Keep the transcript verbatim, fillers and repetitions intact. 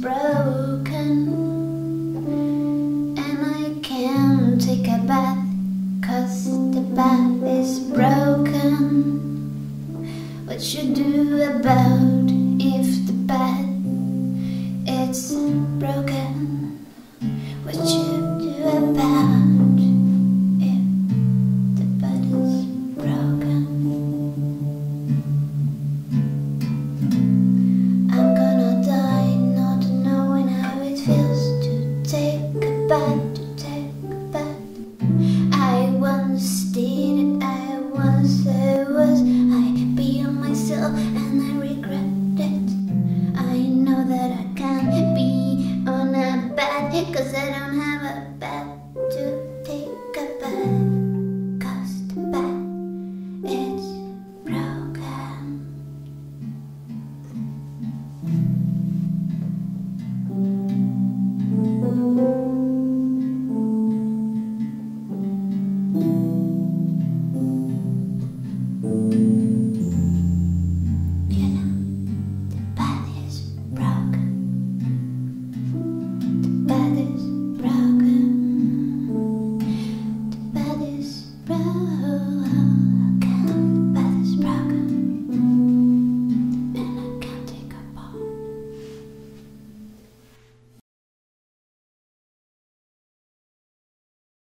broken, and I can't take a bath, 'cause the bath is broken. What you do about if the bath is broken? What you